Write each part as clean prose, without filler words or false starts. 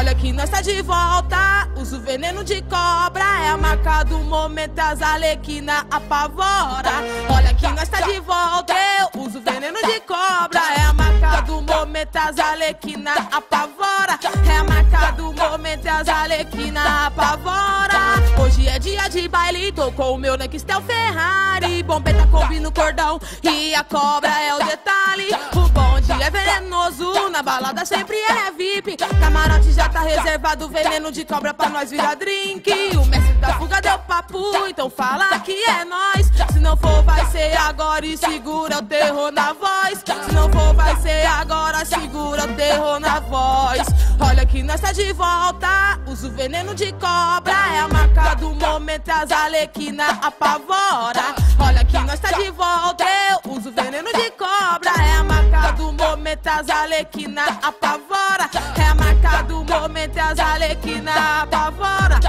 Olha que nós tá de volta, usa o veneno de cobra. É a marca do momento, as arlequina apavora. Olha que nós tá de volta, eu uso o veneno de cobra. É a marca do momento, as arlequina apavora. É a marca do momento, as arlequina apavora. Hoje é dia de baile, tô com o meu Nextel Ferrari. Bombeta combina o cordão e a cobra é o detalhe. O bonde é venenoso, na balada sempre é VIP. Camarote já tá reservado, veneno de cobra pra nós virar drink. O mestre da fuga deu papo, então fala que é nós. Se não for, vai ser agora e segura o terror na voz. Se não for, vai ser agora, segura o terror na voz. Olha que nós tá de volta, usa o veneno de cobra. É a marca do momento, as arlequina apavora. Olha que nós tá de volta, eu uso o veneno de cobra. É a marca do momento, as arlequina apavora. É a marca do momento, as arlequina apavora.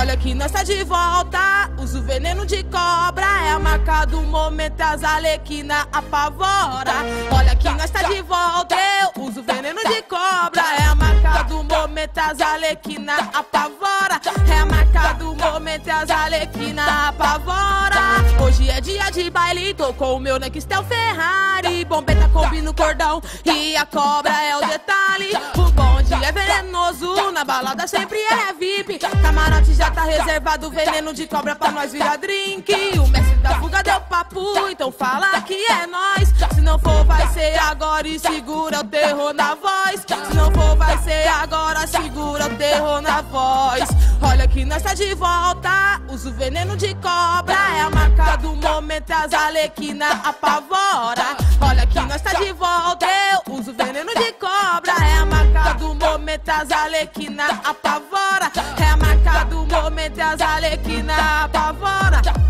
Olha que nós tá de volta, usa o veneno de cobra. É a marca do momento, as arlequina apavora. Olha que nós tá de volta, eu uso o veneno de cobra. É a marca do momento, as arlequina apavora. É a marca do momento, as arlequina apavora. Hoje é dia de baile, tô com o meu Nextel Ferrari. Bombeta combina o cordão e a cobra é o detalhe. O bonde é venenoso, na balada sempre é VIP. Camarote já tá reservado, veneno de cobra pra nós virar drink. O mestre da fuga deu papo, então fala que é nós. Se não for, vai ser agora e segura o terror na voz. Se não for, vai ser agora, segura o terror na voz. Olha que nós tá de volta, usa o veneno de cobra. É a marca do momento, as arlequina apavora. Olha que nós tá de volta, eu uso o veneno de cobra. É a marca do momento, as arlequina apavora. É a marca do momento, as arlequina apavora.